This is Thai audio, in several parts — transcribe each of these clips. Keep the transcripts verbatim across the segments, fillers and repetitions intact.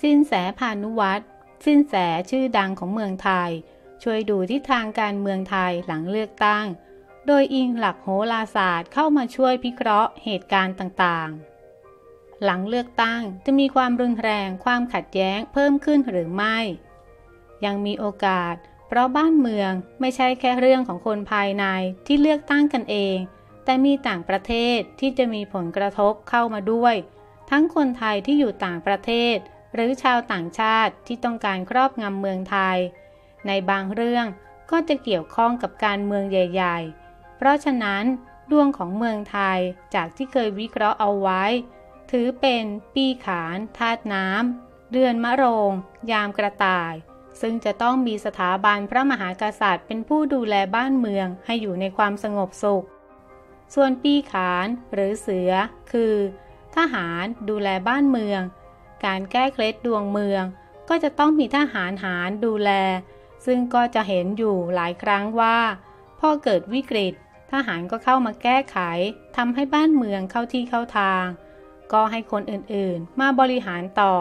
สินแสพานุวัตรสินแสชื่อดังของเมืองไทยช่วยดูทิศทางการเมืองไทยหลังเลือกตั้งโดยอิงหลักโหราศาสตร์เข้ามาช่วยพิเคราะห์เหตุการณ์ต่างๆหลังเลือกตั้งจะมีความรุนแรงความขัดแย้งเพิ่มขึ้นหรือไม่ยังมีโอกาสเพราะบ้านเมืองไม่ใช่แค่เรื่องของคนภายในที่เลือกตั้งกันเองแต่มีต่างประเทศที่จะมีผลกระทบเข้ามาด้วยทั้งคนไทยที่อยู่ต่างประเทศหรือชาวต่างชาติที่ต้องการครอบงำเมืองไทยในบางเรื่องก็จะเกี่ยวข้องกับการเมืองใหญ่ๆเพราะฉะนั้นดวงของเมืองไทยจากที่เคยวิเคราะห์เอาไว้ถือเป็นปีขานธาตุน้ำเดือนมะโรงยามกระต่ายซึ่งจะต้องมีสถาบันพระมหากษัตริย์เป็นผู้ดูแลบ้านเมืองให้อยู่ในความสงบสุขส่วนปีขานหรือเสือคือทหารดูแลบ้านเมืองการแก้เคล็ดดวงเมืองก็จะต้องมีทหารหารดูแลซึ่งก็จะเห็นอยู่หลายครั้งว่าพอเกิดวิกฤตทหารก็เข้ามาแก้ไขทำให้บ้านเมืองเข้าที่เข้าทางก็ให้คนอื่นๆมาบริหารต่อ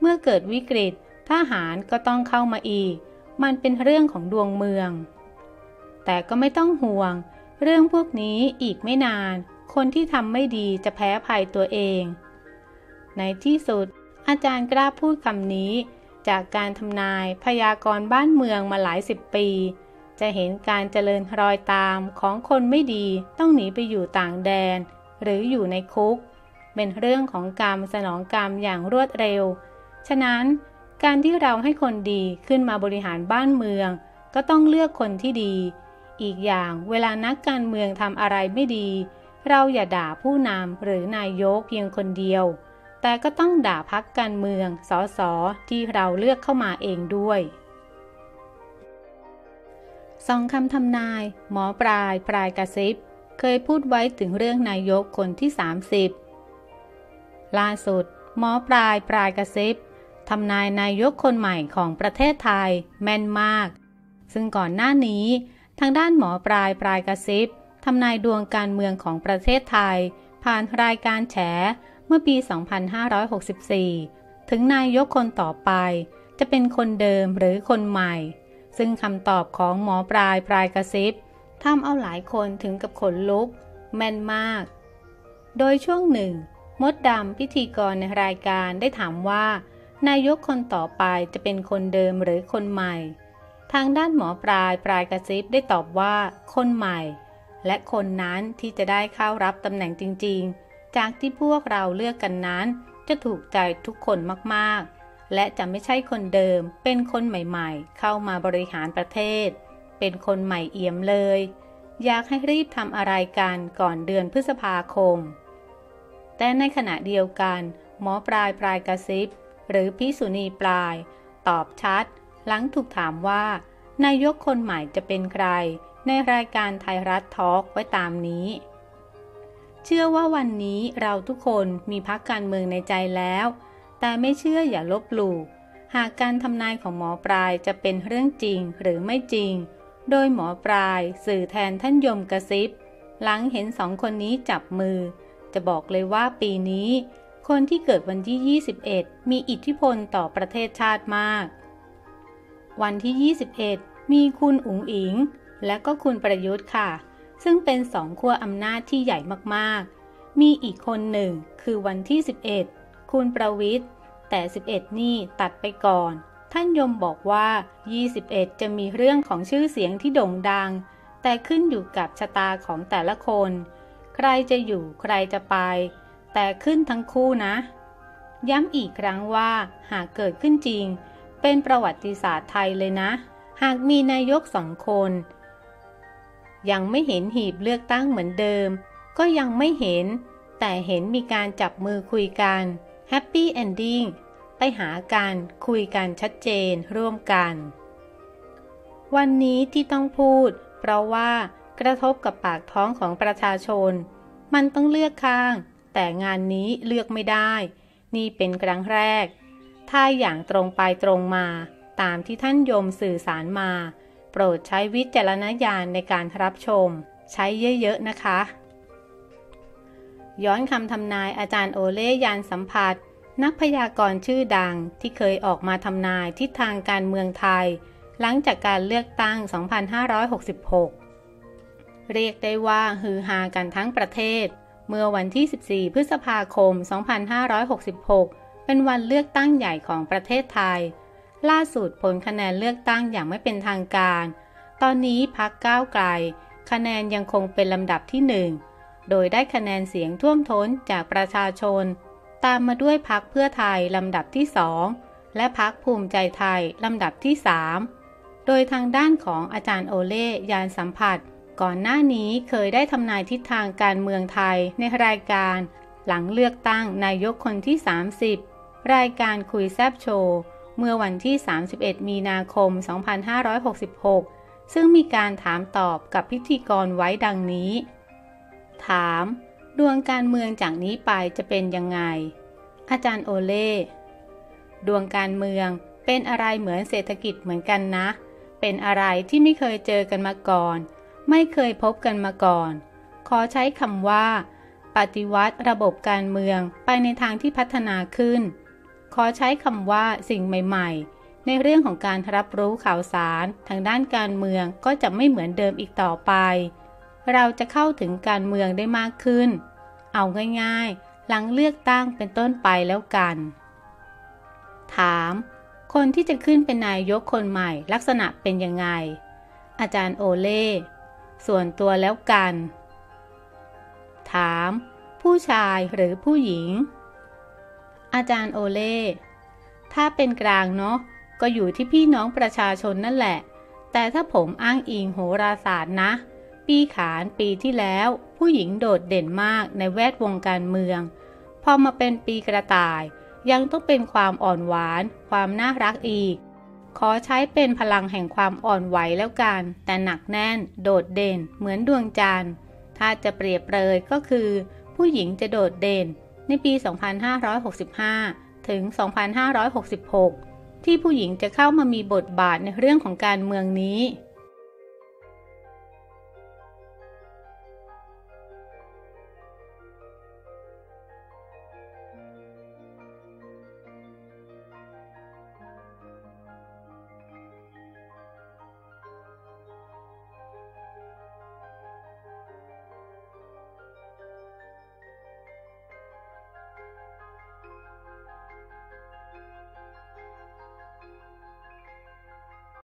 เมื่อเกิดวิกฤตทหารก็ต้องเข้ามาอีกมันเป็นเรื่องของดวงเมืองแต่ก็ไม่ต้องห่วงเรื่องพวกนี้อีกไม่นานคนที่ทำไม่ดีจะแพ้ภัยตัวเองในที่สุดอาจารย์กล้าพูดคำนี้จากการทำนายพยากรณ์บ้านเมืองมาหลายสิบปีจะเห็นการเจริญรอยตามของคนไม่ดีต้องหนีไปอยู่ต่างแดนหรืออยู่ในคุกเป็นเรื่องของกรรมสนองกรรมอย่างรวดเร็วฉะนั้นการที่เราให้คนดีขึ้นมาบริหารบ้านเมืองก็ต้องเลือกคนที่ดีอีกอย่างเวลานักการเมืองทำอะไรไม่ดีเราอย่าด่าผู้นำหรือนายกเพียงคนเดียวแต่ก็ต้องด่าพรรคการเมืองสสที่เราเลือกเข้ามาเองด้วยสองคำทำนายหมอปลายปลายกระซิบเคยพูดไว้ถึงเรื่องนายกคนที่สามสิบล่าสุดหมอปลายปลายกระซิบทำนายนายกคนใหม่ของประเทศไทยแม่นมากซึ่งก่อนหน้านี้ทางด้านหมอปลายปลายกระซิบทำนายดวงการเมืองของประเทศไทยผ่านรายการแฉเมื่อปี สองพันห้าร้อยหกสิบสี่ ถึงนายกคนต่อไปจะเป็นคนเดิมหรือคนใหม่ซึ่งคำตอบของหมอปลายปลายกระซิบทำเอาหลายคนถึงกับขนลุกแม่นมากโดยช่วงหนึ่งมดดำพิธีกรในรายการได้ถามว่านายกคนต่อไปจะเป็นคนเดิมหรือคนใหม่ทางด้านหมอปลายปลายกระซิบได้ตอบว่าคนใหม่และคนนั้นที่จะได้เข้ารับตำแหน่งจริงๆจากที่พวกเราเลือกกันนั้นจะถูกใจทุกคนมากๆและจะไม่ใช่คนเดิมเป็นคนใหม่ๆเข้ามาบริหารประเทศเป็นคนใหม่เอี่ยมเลยอยากให้รีบทำอะไรกันก่อนเดือนพฤษภาคมแต่ในขณะเดียวกันหมอปลายปลายกระซิบหรือพิสุณีปลายตอบชัดหลังถูกถามว่านายกคนใหม่จะเป็นใครในรายการไทยรัฐทอล์กไว้ตามนี้เชื่อว่าวันนี้เราทุกคนมีพรรคการเมืองในใจแล้วแต่ไม่เชื่ออย่าลบหลู่หากการทำนายของหมอปลายจะเป็นเรื่องจริงหรือไม่จริงโดยหมอปลายสื่อแทนท่านยมกระซิบหลังเห็นสองคนนี้จับมือจะบอกเลยว่าปีนี้คนที่เกิดวันที่ยี่สิบเอ็ดมีอิทธิพลต่อประเทศชาติมากวันที่ยี่สิบเอ็ดมีคุณอุ๋งอิ๋งและก็คุณประยุทธ์ค่ะซึ่งเป็นสองขั้วอำนาจที่ใหญ่มากๆมีอีกคนหนึ่งคือวันที่สิบเอ็ดคุณประวิตรแต่สิบเอ็ดนี่ตัดไปก่อนท่านยมบอกว่ายี่สิบเอ็ดจะมีเรื่องของชื่อเสียงที่โด่งดังแต่ขึ้นอยู่กับชะตาของแต่ละคนใครจะอยู่ใครจะไปแต่ขึ้นทั้งคู่นะย้ำอีกครั้งว่าหากเกิดขึ้นจริงเป็นประวัติศาสตร์ไทยเลยนะหากมีนายกสองคนยังไม่เห็นหีบเลือกตั้งเหมือนเดิมก็ยังไม่เห็นแต่เห็นมีการจับมือคุยกันแฮปปี้เอนดิ้งไปหากันคุยกันชัดเจนร่วมกันวันนี้ที่ต้องพูดเพราะว่ากระทบกับปากท้องของประชาชนมันต้องเลือกข้างแต่งานนี้เลือกไม่ได้นี่เป็นครั้งแรกถ้าอย่างตรงไปตรงมาตามที่ท่านยมสื่อสารมาโปรดใช้วิจารณญาณในการรับชมใช้เยอะๆนะคะย้อนคำทำนายอาจารย์โอเล่ยานสัมผัส นักพยากรณ์ชื่อดังที่เคยออกมาทำนายทิศทางการเมืองไทยหลังจากการเลือกตั้ง สองพันห้าร้อยหกสิบหก เรียกได้ว่าฮือฮากันทั้งประเทศเมื่อวันที่สิบสี่พฤษภาคมสองพันห้าร้อยหกสิบหกเป็นวันเลือกตั้งใหญ่ของประเทศไทยล่าสุดผลคะแนนเลือกตั้งอย่างไม่เป็นทางการตอนนี้พรรคก้าวไกลคะแนนยังคงเป็นลำดับที่หนึ่งโดยได้คะแนนเสียงท่วมท้นจากประชาชนตามมาด้วยพรรคเพื่อไทยลำดับที่สองและพรรคภูมิใจไทยลำดับที่สามโดยทางด้านของอาจารย์โอเล่ยานสัมผัสก่อนหน้านี้เคยได้ทำนายทิศทางการเมืองไทยในรายการหลังเลือกตั้งนายกคนที่สามสิบรายการคุยแซบโชว์เมื่อวันที่สามสิบเอ็ดมีนาคมสองพันห้าร้อยหกสิบหกซึ่งมีการถามตอบกับพิธีกรไว้ดังนี้ถามดวงการเมืองจากนี้ไปจะเป็นยังไงอาจารย์โอเล่ดวงการเมืองเป็นอะไรเหมือนเศรษฐกิจเหมือนกันนะเป็นอะไรที่ไม่เคยเจอกันมาก่อนไม่เคยพบกันมาก่อนขอใช้คำว่าปฏิวัติระบบการเมืองไปในทางที่พัฒนาขึ้นขอใช้คำว่าสิ่งใหม่ๆในเรื่องของการรับรู้ข่าวสารทางด้านการเมืองก็จะไม่เหมือนเดิมอีกต่อไปเราจะเข้าถึงการเมืองได้มากขึ้นเอาง่ายๆหลังเลือกตั้งเป็นต้นไปแล้วกันถามคนที่จะขึ้นเป็นนายกคนใหม่ลักษณะเป็นยังไงอาจารย์โอเล่ส่วนตัวแล้วกันถามผู้ชายหรือผู้หญิงอาจารย์โอเล่ถ้าเป็นกลางเนาะก็อยู่ที่พี่น้องประชาชนนั่นแหละแต่ถ้าผมอ้างอิงโหราศาสตร์นะปีขานปีที่แล้วผู้หญิงโดดเด่นมากในแวดวงการเมืองพอมาเป็นปีกระต่ายยังต้องเป็นความอ่อนหวานความน่ารักอีกขอใช้เป็นพลังแห่งความอ่อนไหวแล้วกันแต่หนักแน่นโดดเด่นเหมือนดวงจันทร์ถ้าจะเปรียบเปรยก็คือผู้หญิงจะโดดเด่นในปีสองพันห้าร้อยหกสิบห้าถึงสองพันห้าร้อยหกสิบหกที่ผู้หญิงจะเข้ามามีบทบาทในเรื่องของการเมืองนี้